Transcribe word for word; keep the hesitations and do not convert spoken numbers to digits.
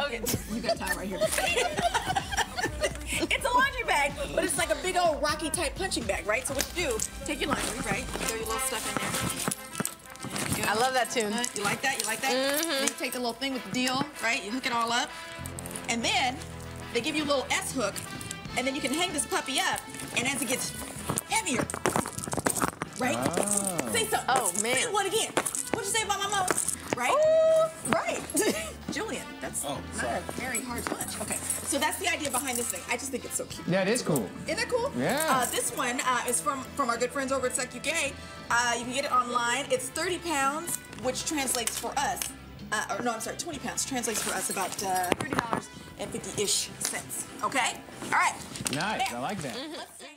Okay. You got time right here. It's a laundry bag, but it's like a big old Rocky type punching bag, right? So what you do, take your laundry, right? Throw your little stuff in there. there I love that tune. Uh, you like that? You like that? Mm-hmm. Then you take the little thing with the deal, right? You hook it all up. And then they give you a little S hook, and then you can hang this puppy up, and as it gets heavier, right? Oh. Say something. Oh, man. Say what again? What'd you say about my mom? Right? Oh, right. Julian, that's oh, not sorry. a very hard punch. Okay, so that's the idea behind this thing. I just think it's so cute. Yeah, it is cool. Isn't it cool? Yeah. Uh, this one uh, is from, from our good friends over at Suck U K. Uh, you can get it online. It's thirty pounds, which translates for us, uh, or no, I'm sorry, twenty pounds translates for us about uh, thirty dollars and fifty-ish cents. Okay? All right. Nice, there. I like that. Mm-hmm. Let's see.